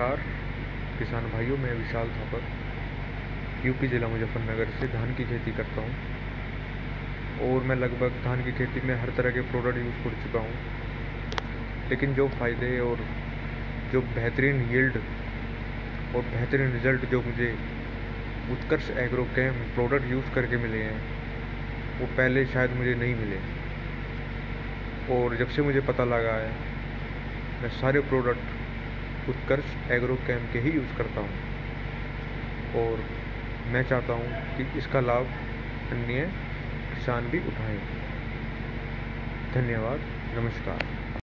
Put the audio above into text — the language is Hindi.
नमस्कार किसान भाइयों, मैं विशाल थापर यूपी ज़िला मुजफ्फरनगर से धान की खेती करता हूं और मैं लगभग धान की खेती में हर तरह के प्रोडक्ट यूज़ कर चुका हूं। लेकिन जो फ़ायदे और जो बेहतरीन यील्ड और बेहतरीन रिज़ल्ट जो मुझे उत्कर्ष एग्रोकेम प्रोडक्ट यूज़ करके मिले हैं वो पहले शायद मुझे नहीं मिले। और जब से मुझे पता लगा है मैं सारे प्रोडक्ट उत्कर्ष एग्रोकेम के ही यूज़ करता हूँ और मैं चाहता हूँ कि इसका लाभ अन्य किसान भी उठाएं। धन्यवाद, नमस्कार।